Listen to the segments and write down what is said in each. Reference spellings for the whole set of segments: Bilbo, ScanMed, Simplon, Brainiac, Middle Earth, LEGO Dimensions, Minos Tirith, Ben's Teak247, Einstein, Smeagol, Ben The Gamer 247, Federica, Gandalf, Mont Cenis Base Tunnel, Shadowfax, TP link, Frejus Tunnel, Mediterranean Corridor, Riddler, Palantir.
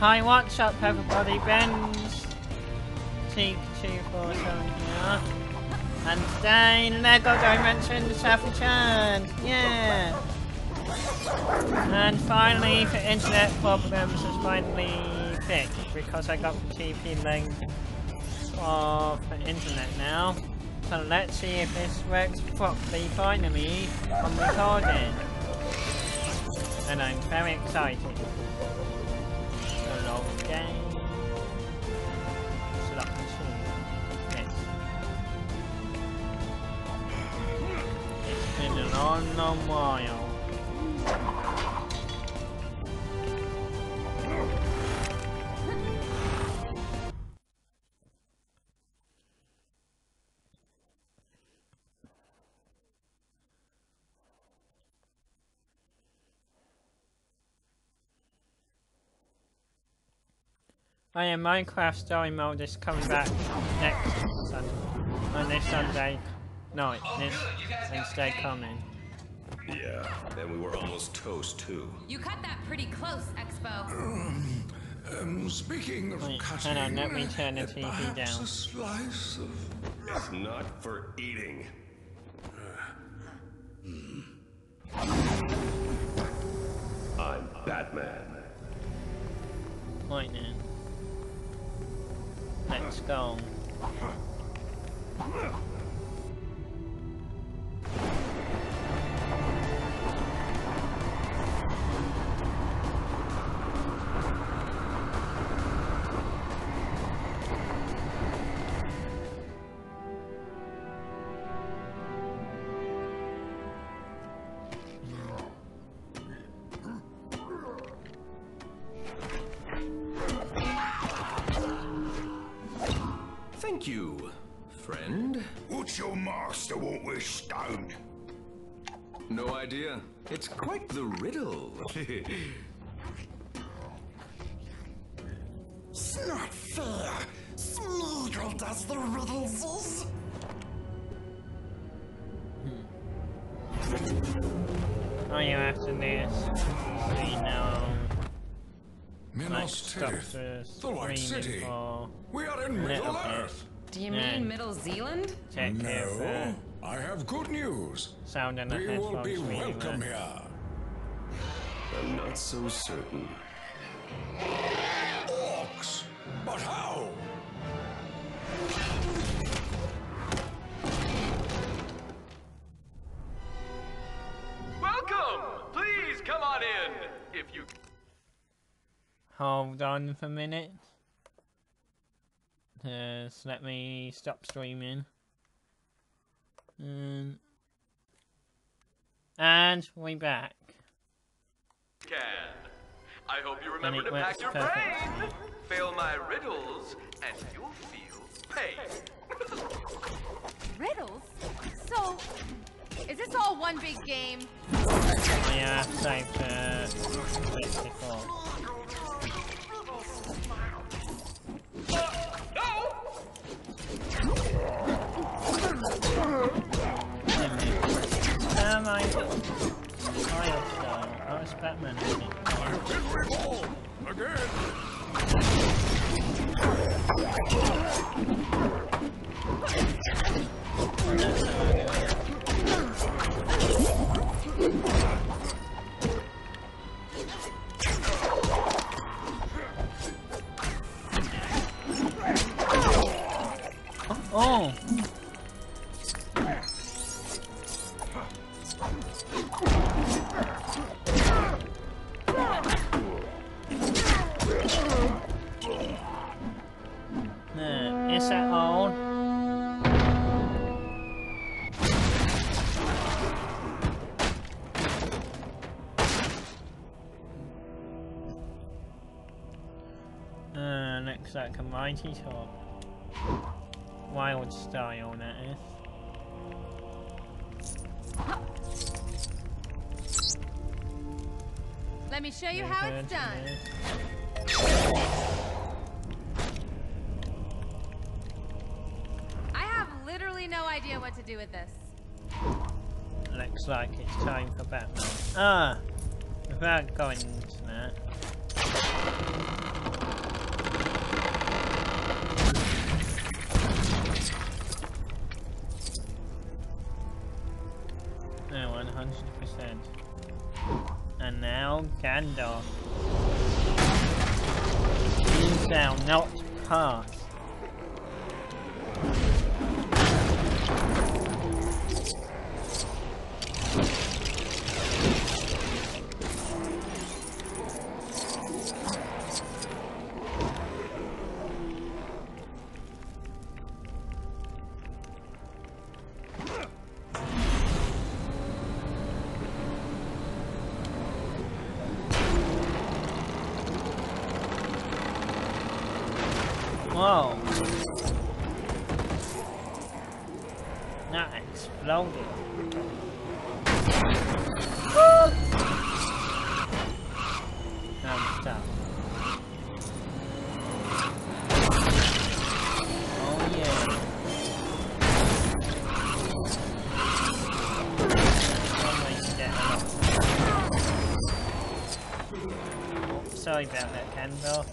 Hi, what's up everybody, Ben's Teak247 here, and today LEGO Dimensions have returned, yeah! And finally the internet problems is finally fixed, because I got TP link of the internet now. So let's see if this works properly finally on recording. And I'm very excited. Okay. Slot machine. Yes. It's been a long while. Oh yeah, Minecraft story mode is coming back next Sunday. On this Sunday. No, this Wednesday coming. Yeah, and we were almost toast too. You cut that pretty close, Expo. Speaking of cutting, hang on, let me turn the TV down. A slice of... It's not for eating. I'm Batman. Right now. Let's go. Thank you, friend. What's your master want with stone? No idea. It's quite the riddle. It's not fair. Smeagol does the riddles. Are you after this? I know. Minos Tirith, the White City. We are in Middle Earth. Do you mean Middle Zealand? Check no, if, I have good news. Sound and we will be welcome here. I'm not so certain. Orcs, but how? Welcome. Please come on in, if you. Hold on for a minute. Just let me stop streaming. And we're back. I hope you remember to pack your brain. Fail my riddles, and you'll feel pain. Riddles? So, is this all one big game? Oh, yeah, I've saved before. Batman, oh. Looks like a mighty top. Wild style, that is. Let me show you how it's done. I have literally no idea what to do with this. Looks like it's time for Batman. Ah! Without going into that. sense. And now Gandalf. You shall not pass. Whoa! That exploded. Now I'm stuck. Oh yeah. Oh, sorry about that, Kendall.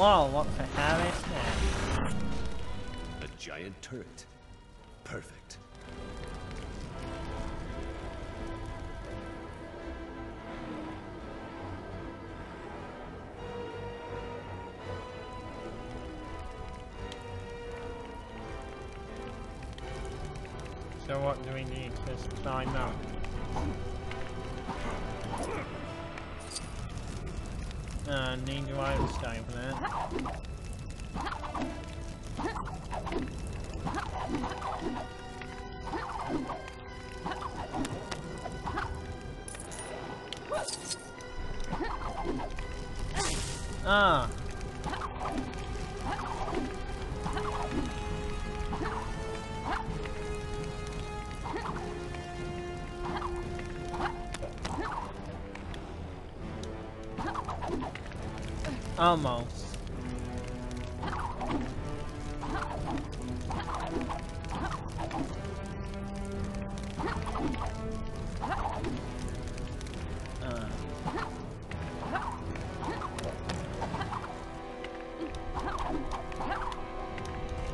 Whoa, what the hell is that? A giant turret. Perfect. So what do we need to climb up? Need to overstay for that. Ah! Almost.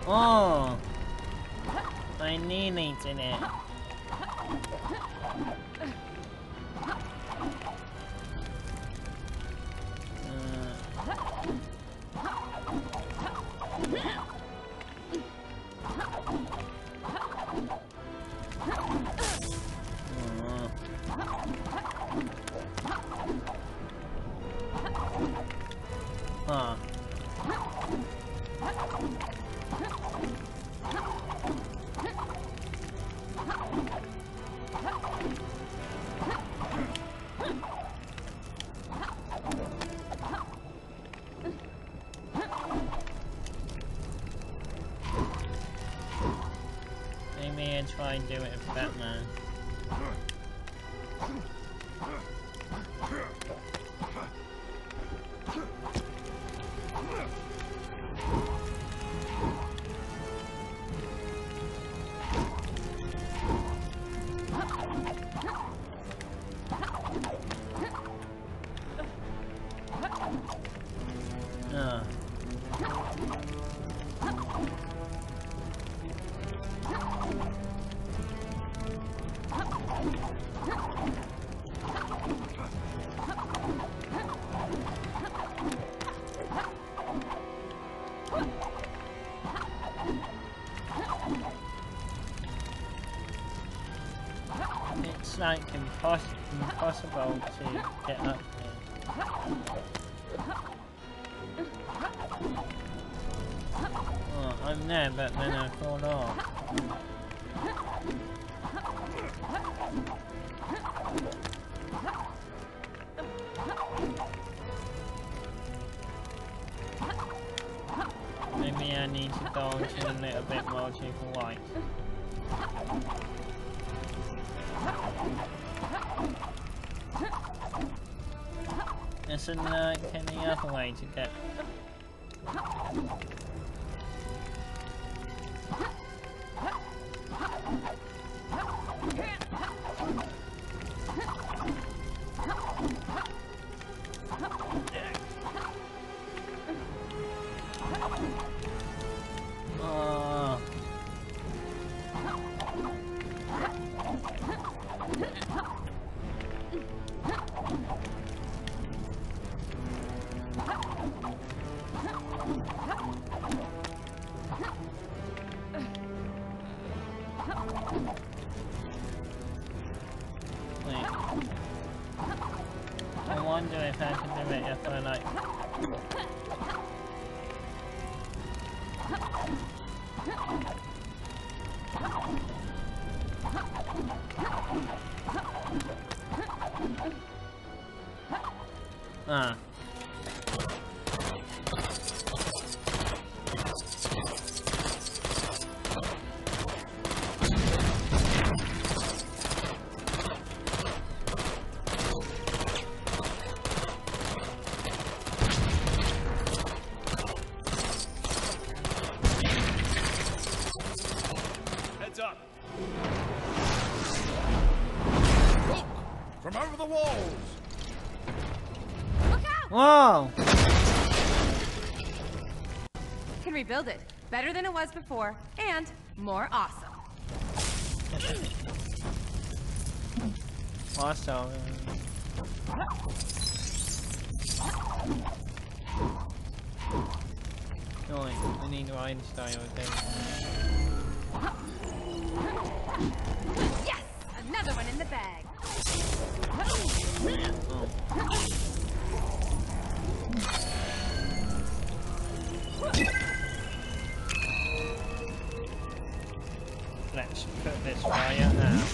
Oh, I nearly did it. Maybe I try and do it with Batman. It's like impossible to get up there. Oh, I'm there, but then I fall off. giving it a bit more so you can like there's any other way to get build it better than it was before and more awesome. Awesome. No, I need Einstein with it. Yes, another one in the bag. Oh. Let's put this fire now.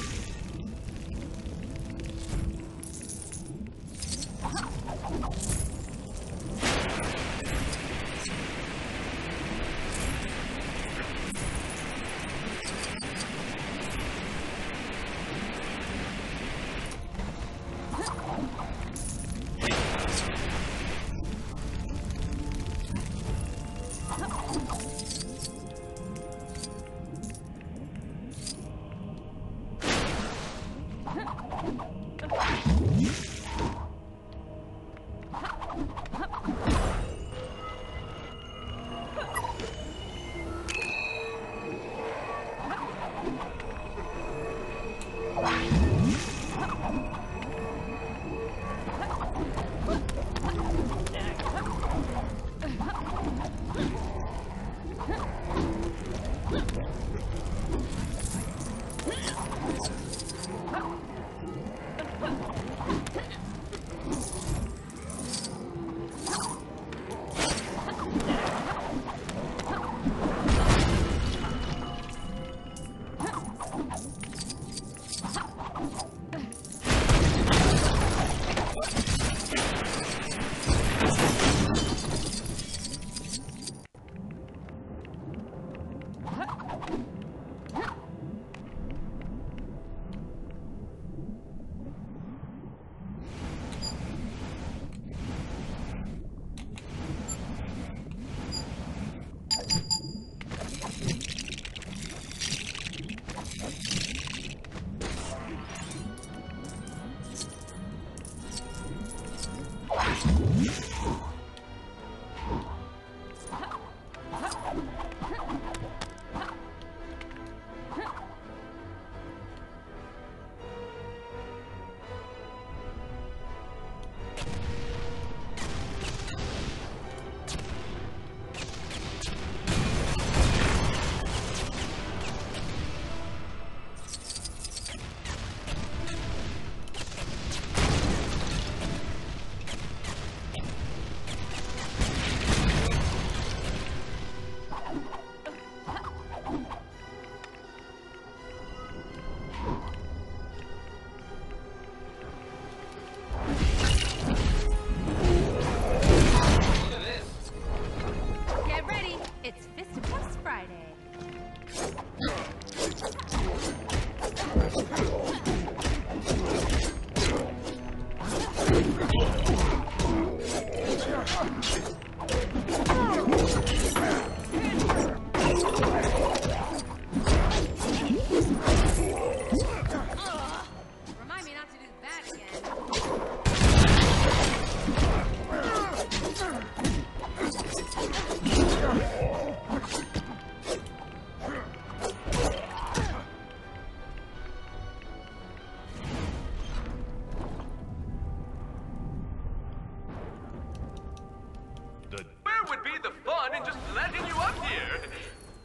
would be the fun in just letting you up here.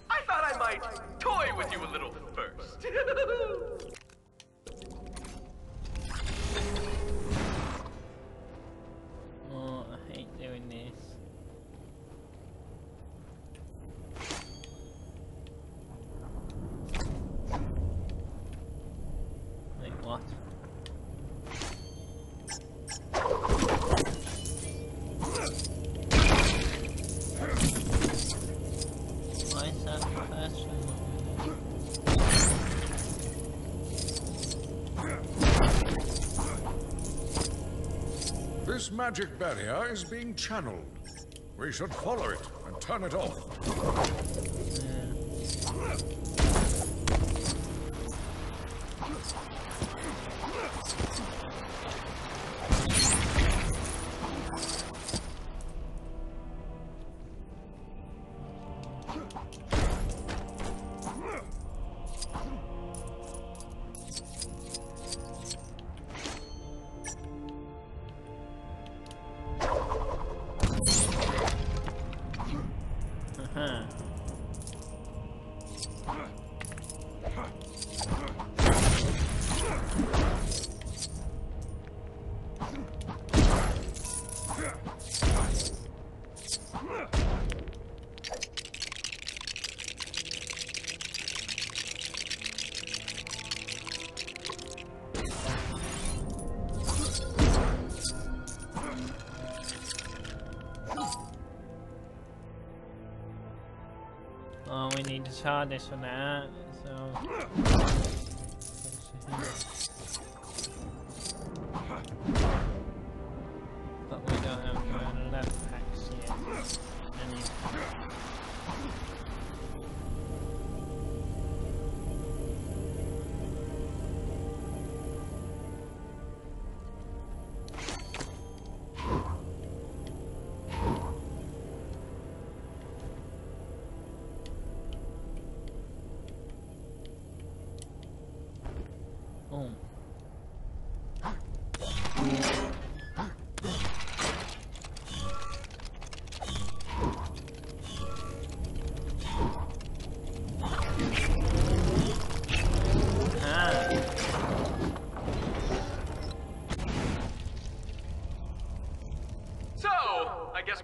I thought I might toy with you a little first. Oh, I hate doing this. Wait, what? This magic barrier is being channeled. We should follow it and turn it off. Oh, we need to charge this one out, so...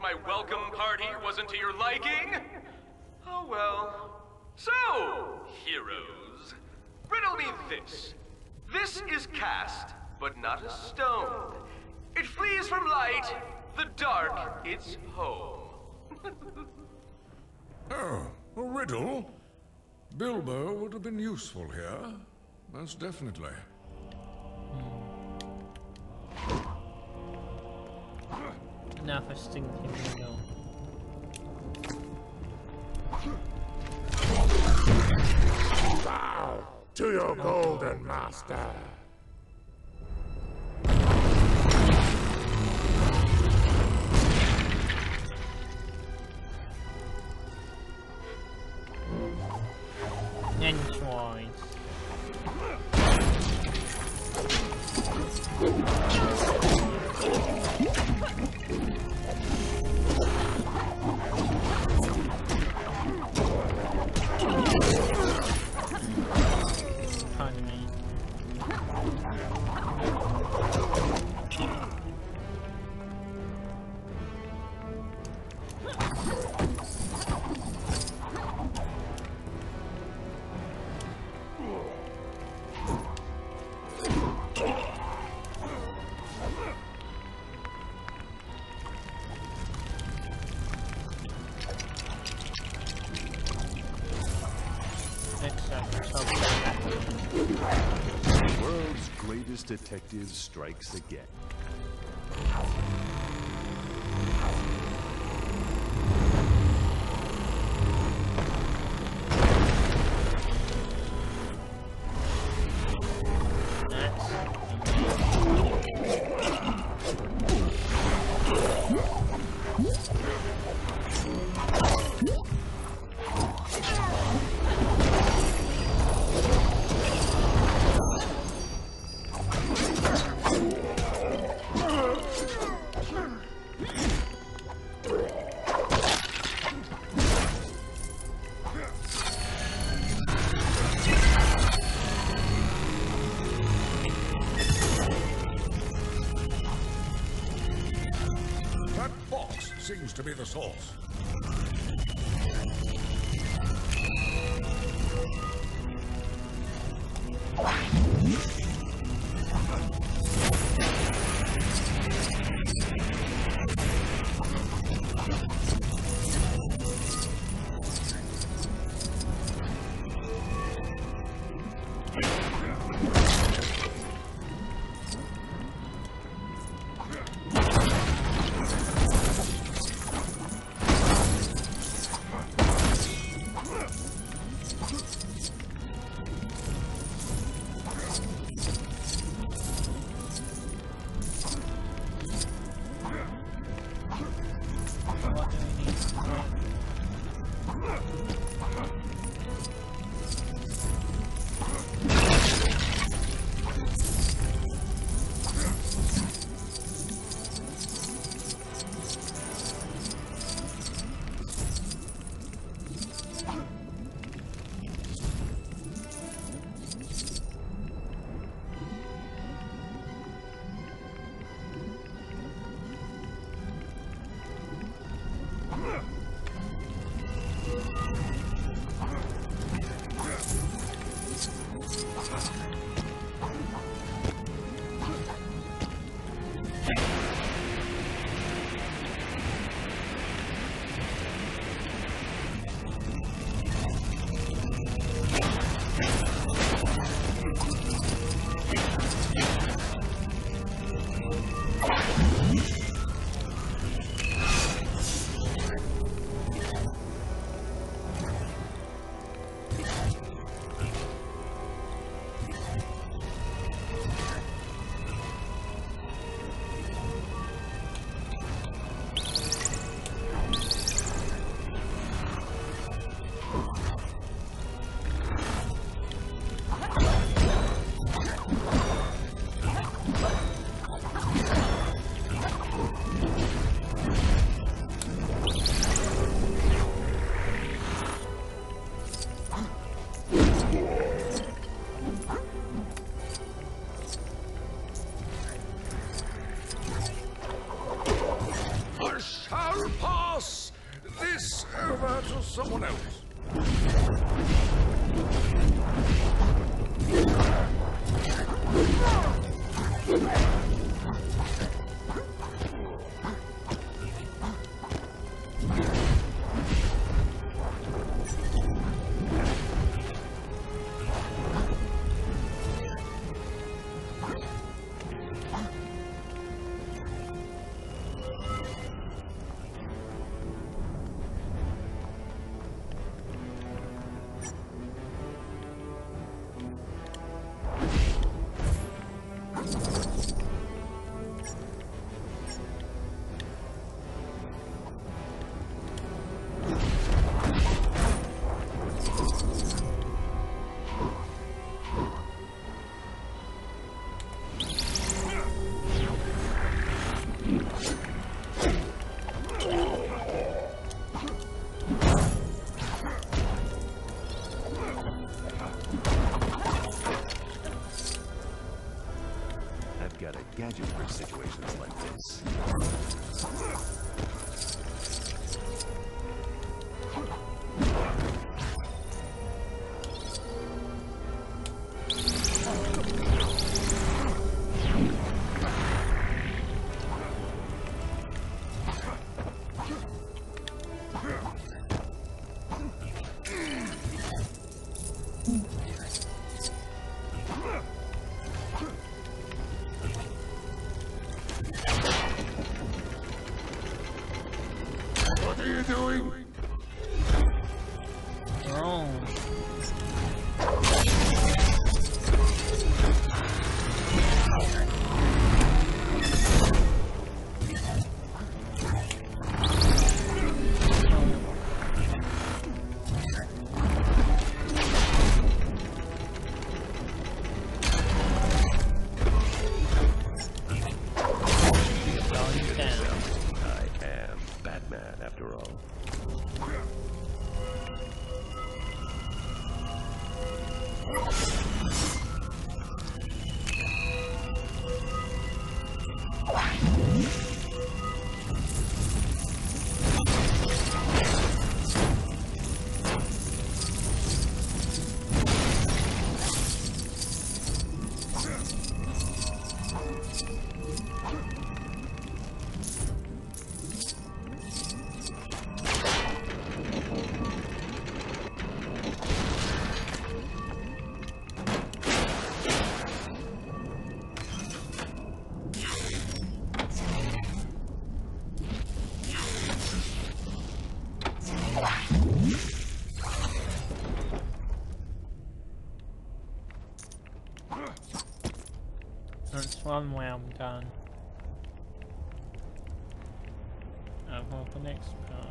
My welcome party wasn't to your liking? Oh well. So, heroes, riddle me this. This is cast, but not a stone. It flees from light, the dark, its home. Oh, a riddle? Bilbo would have been useful here, most definitely. Enough of stinking Smeagol. Bow to your golden master. Enjoy. Detective strikes again. seems to be the source. Gadget for situations like this. There's one way I'm done. I'll go to the next part.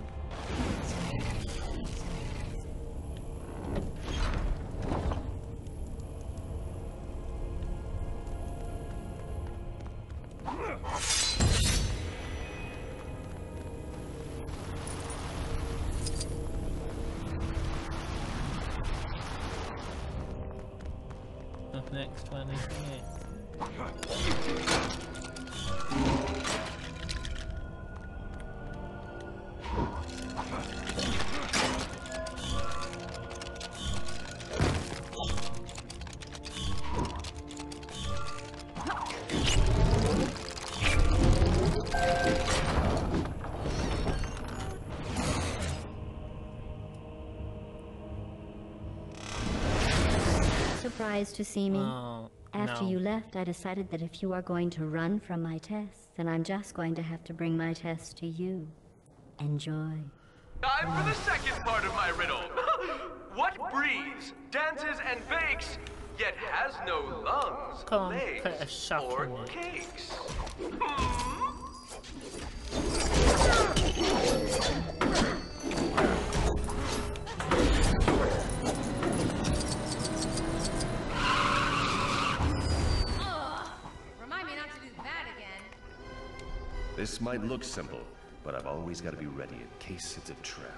Next one is it. Surprised to see me? Oh, after you left, I decided that if you are going to run from my tests, then I'm just going to have to bring my tests to you. Enjoy. Time for the second part of my riddle. What breathes, dances, and bakes, yet has no lungs, legs, or cakes? This might look simple, but I've always got to be ready in case it's a trap.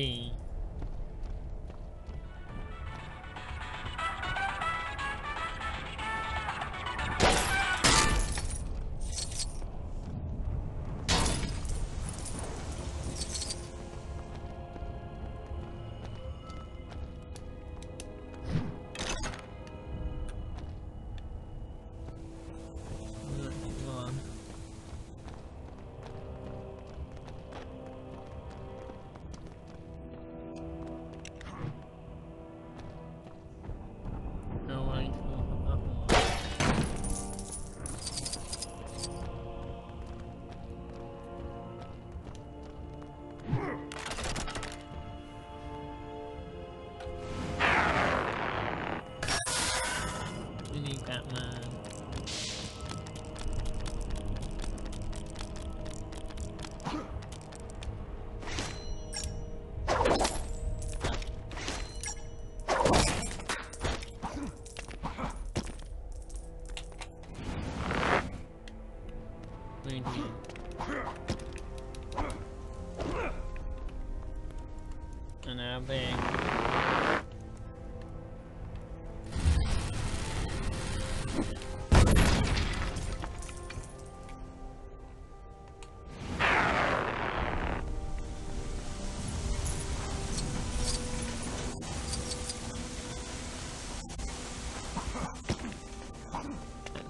B.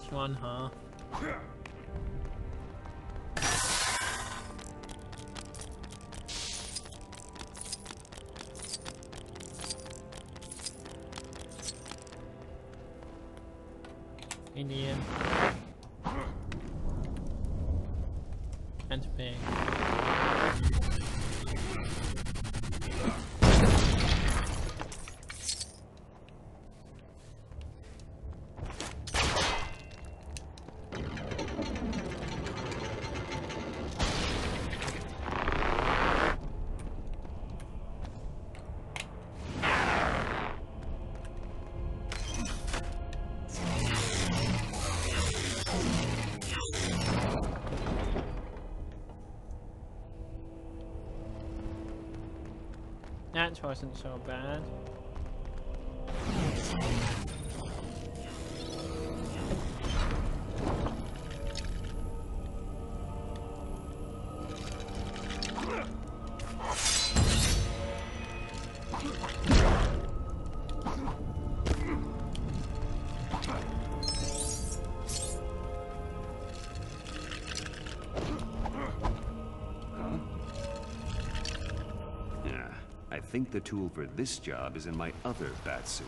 first one, huh? Indian. And pig. That wasn't so bad. I think the tool for this job is in my other bat suit.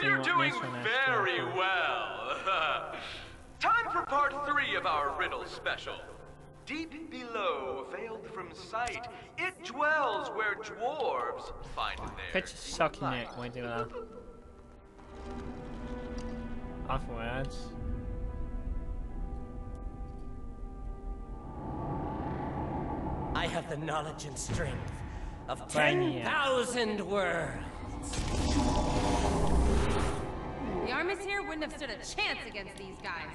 You're doing very well. Time for part 3 of our riddle special. Deep below, veiled from sight, it dwells where dwarves find their light. When do that. Afterwards. I have the knowledge and strength of 10,000 worlds. The armies here wouldn't have stood a chance against these guys.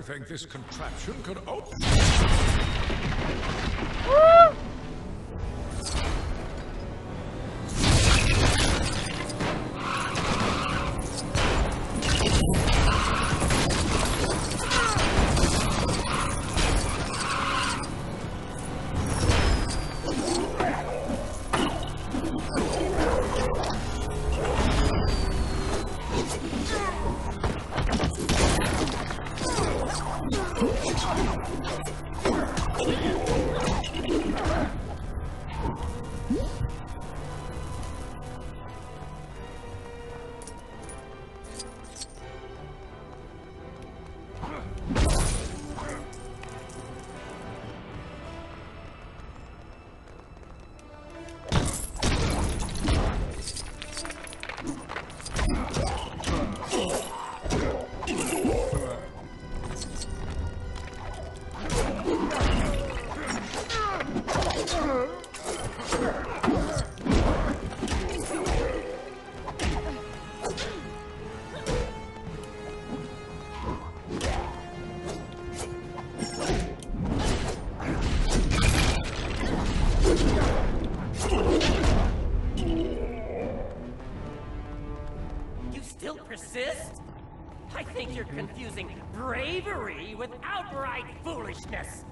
I think this contraption could open. Still persist? I think you're confusing bravery with outright foolishness.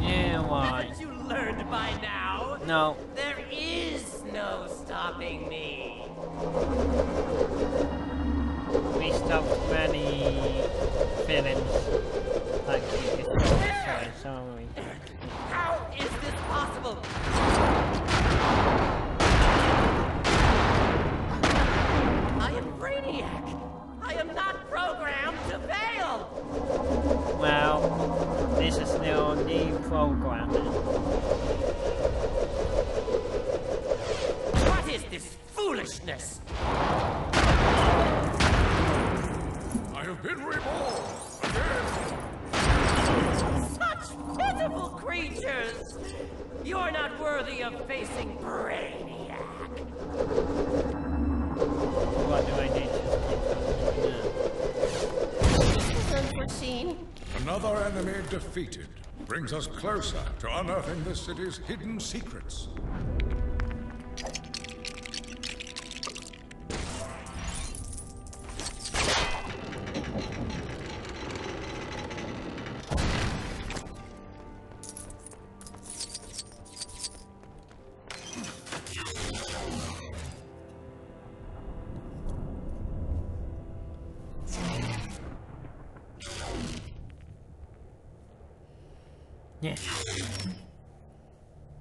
Yeah, why? Haven't you learned by now? No. There is no stopping me. We stopped many villains. Like, sorry, sorry. How is this possible? I am Brainiac. I am not programmed to fail. Well, this is still the programming. What is this foolishness? I have been reborn again. Such pitiful creatures. You're not worthy of facing Brainiac. What do I need to do? Another enemy defeated brings us closer to unearthing the city's hidden secrets.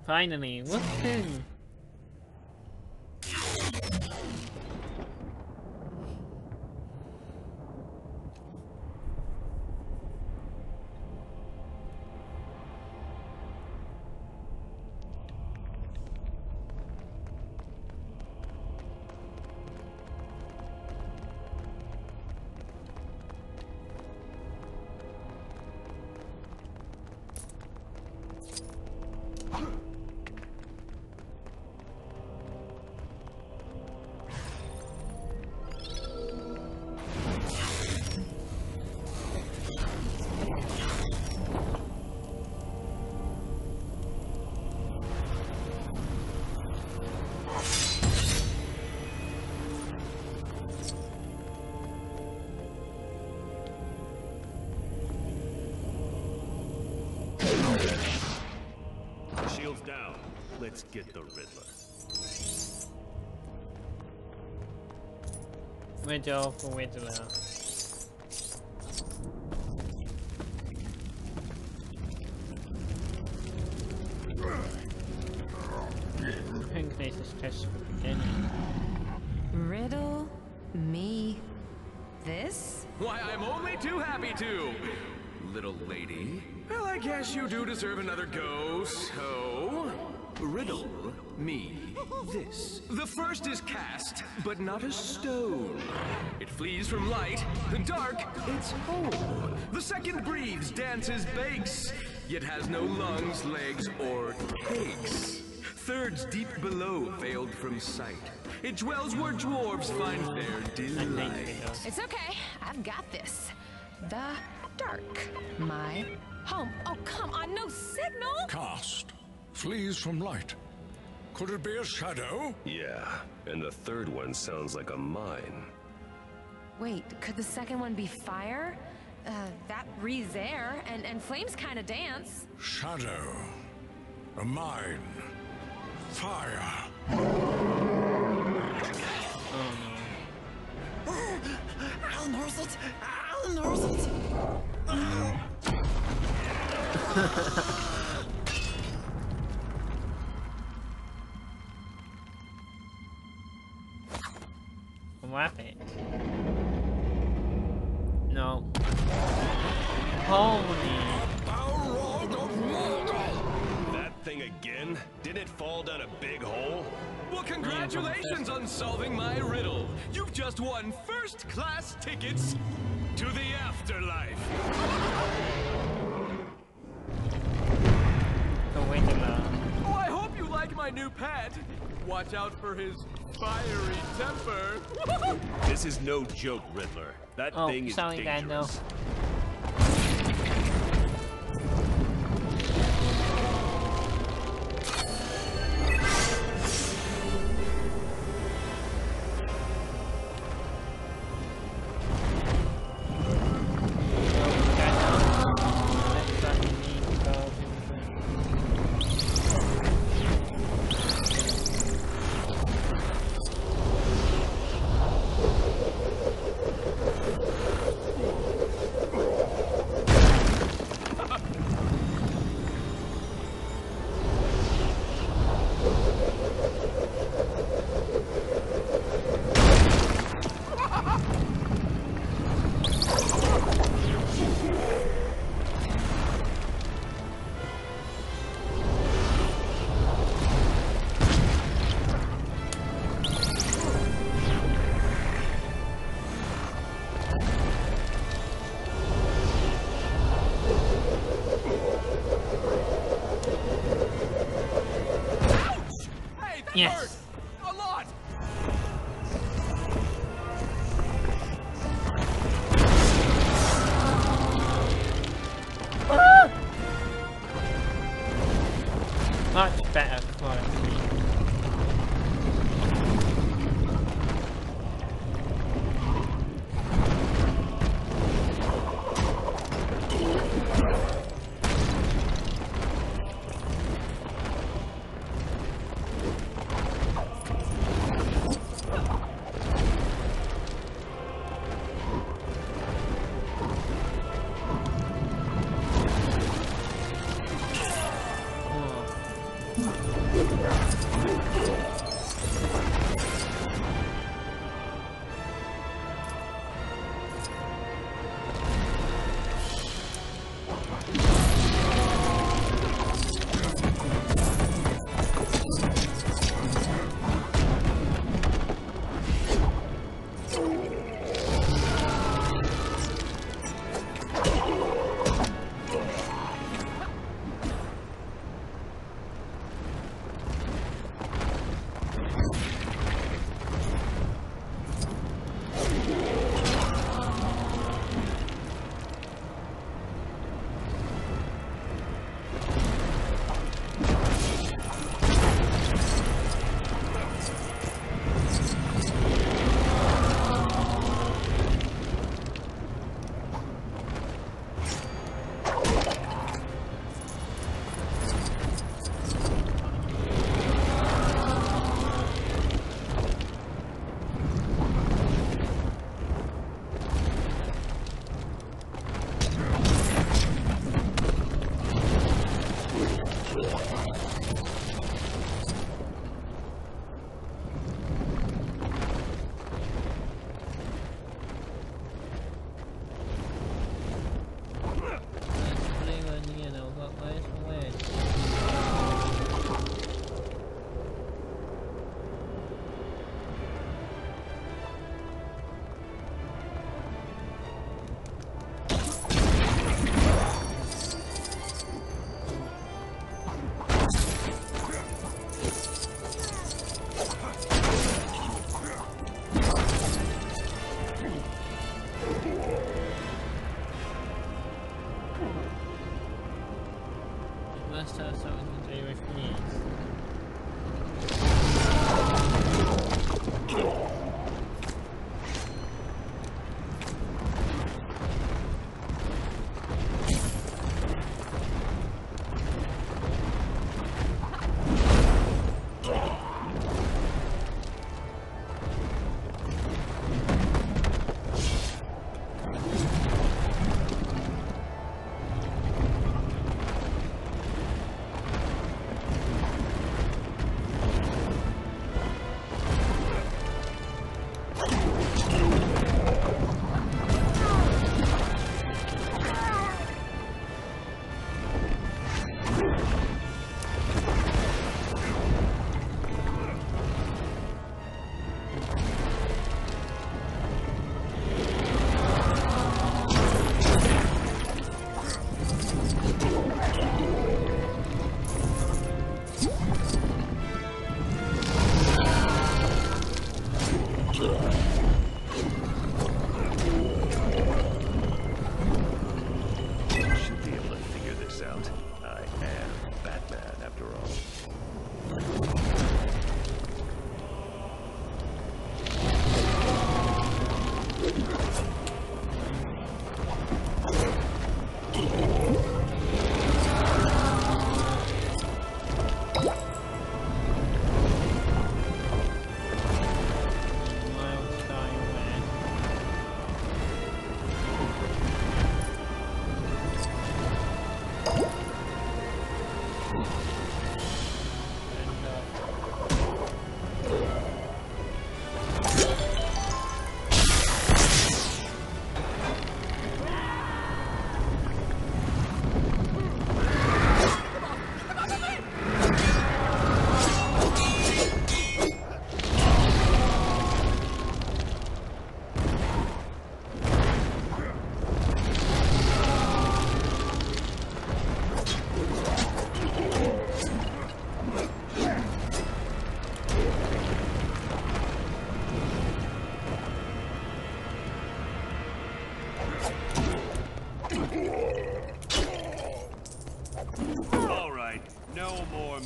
Finally, what's this? Let's get the Riddler. Riddle for Riddler. I think this is just beginning. Riddle me this? Why, I'm only too happy to, little lady. Well, I guess you do deserve another go, so... Riddle me this. The first is cast, but not a stone. It flees from light, the dark, its home. The second breathes, dances, bakes, yet has no lungs, legs, or cakes. Third's deep below, veiled from sight. It dwells where dwarves find their delight. It's okay, I've got this. The dark, my home. Oh, come on, no signal! Cast. Flees from light. Could it be a shadow? Yeah, and the third one sounds like a mine. Wait, could the second one be fire? That breathes air, and flames kind of dance. Shadow, a mine, fire. I'll nurse it. I'll nurse it. Wrap it. No. Holy. That thing again? Didn't it fall down a big hole? Well, congratulations on solving my riddle. You've just won first-class tickets to the afterlife. Oh, wait a minute. Oh, I hope you like my new pet. Watch out for his... fiery temper. This is no joke, Riddler. That thing is dangerous. That, no. Yes. A lot. Ah! Much better quality.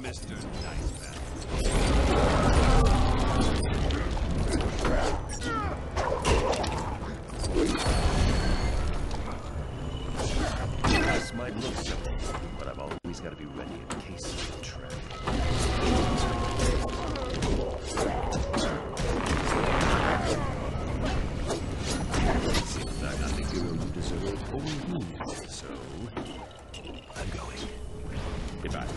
Mr. Diceman. This might look simple, but I've always got to be ready in case of a trap. So, I'm going. Goodbye.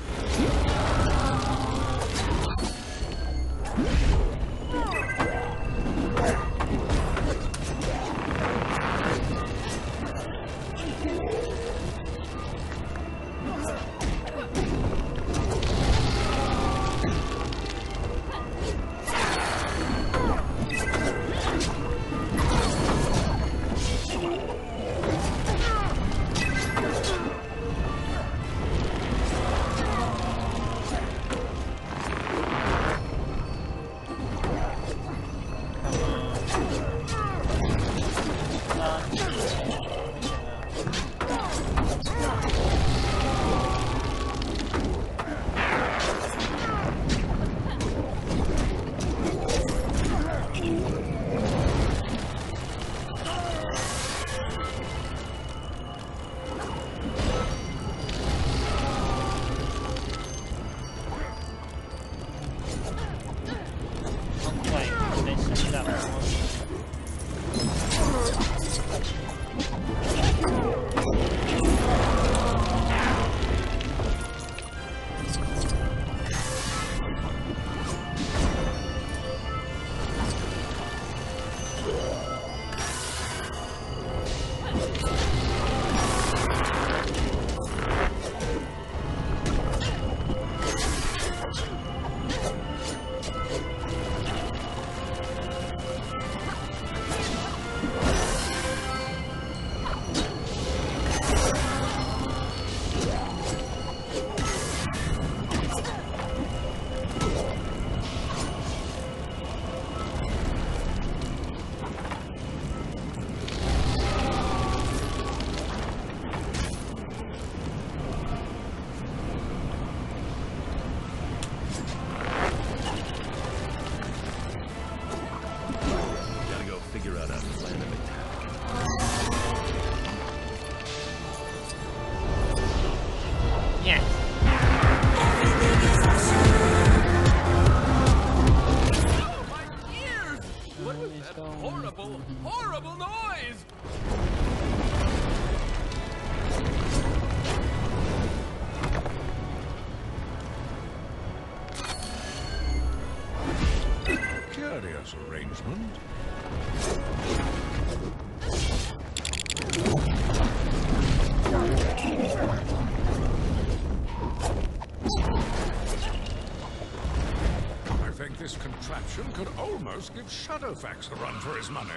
This contraption could almost give Shadowfax a run for his money.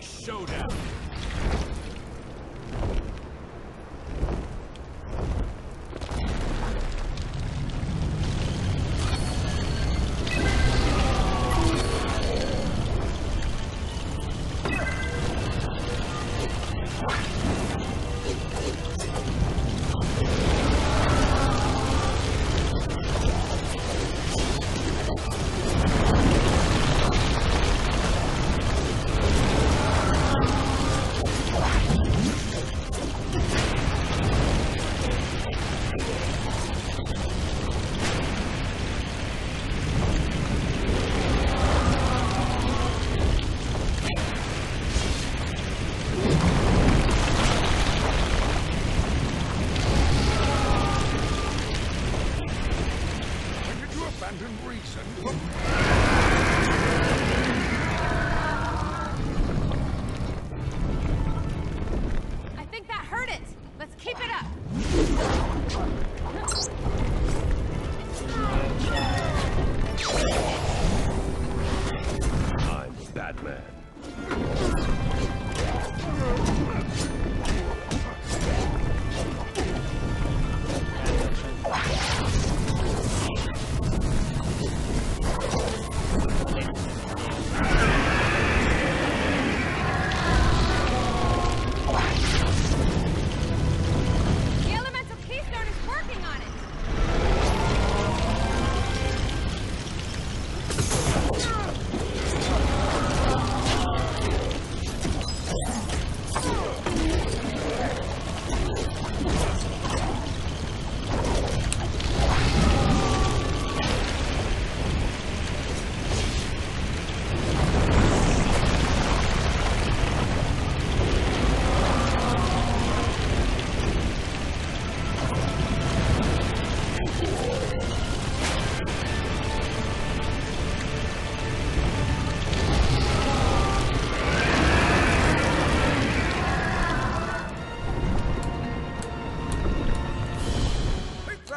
Showdown.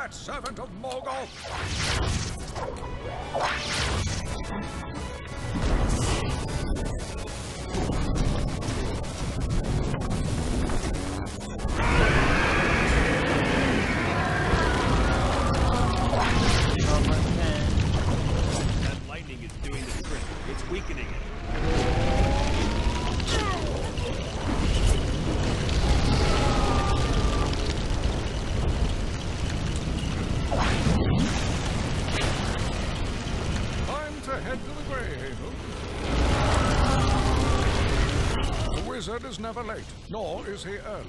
that servant of Mogul! That lightning is doing the trick. It's weakening it. The wizard is never late, nor is he early.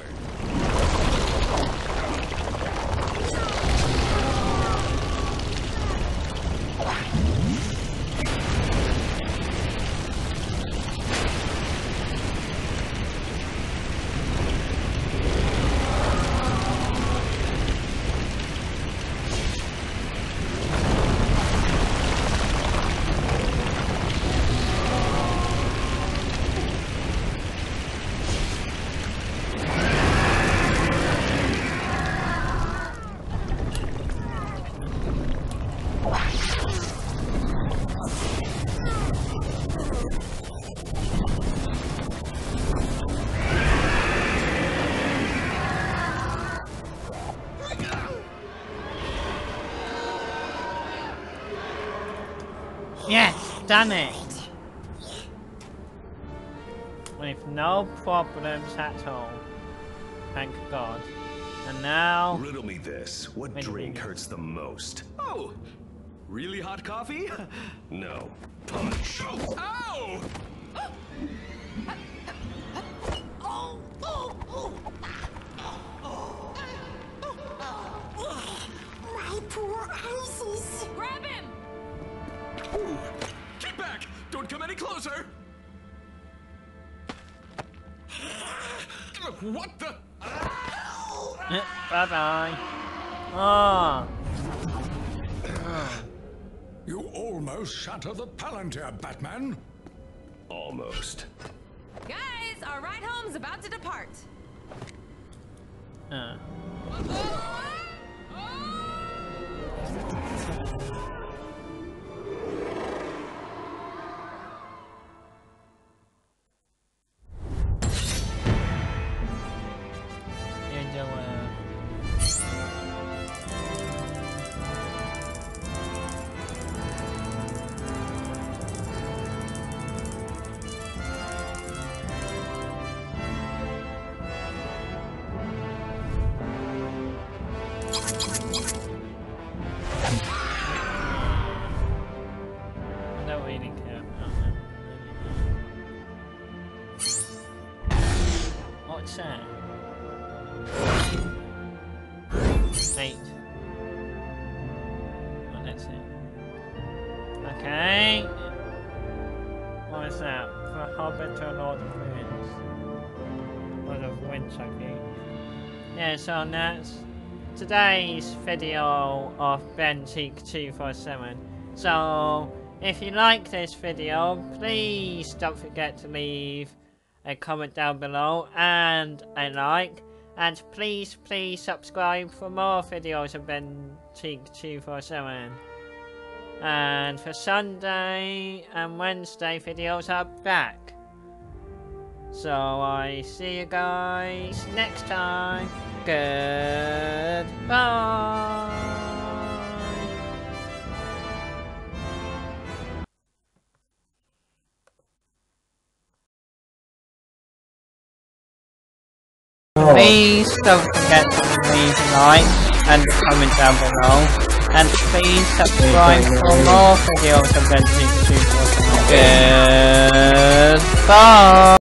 Yes, done it! With no problems at all. Thank God. And now... Riddle me this. What drink hurts the most? Oh! Really hot coffee? No. Punch. Ow! My poor houses! Grab him! Ooh, get back! Don't come any closer! What the? Bye-bye. Ah. Oh. You almost shatter the Palantir, Batman. Almost. Guys, our ride home's about to depart. So that's today's video of Ben's Teak247. So if you like this video, please don't forget to leave a comment down below and a like, and please subscribe for more videos of Ben's Teak247. And for Sunday and Wednesday videos are back. So I see you guys next time. Goodbye. Please don't forget to leave a like and comment down below, and please subscribe for more videos of Ben The Gamer 247. Goodbye.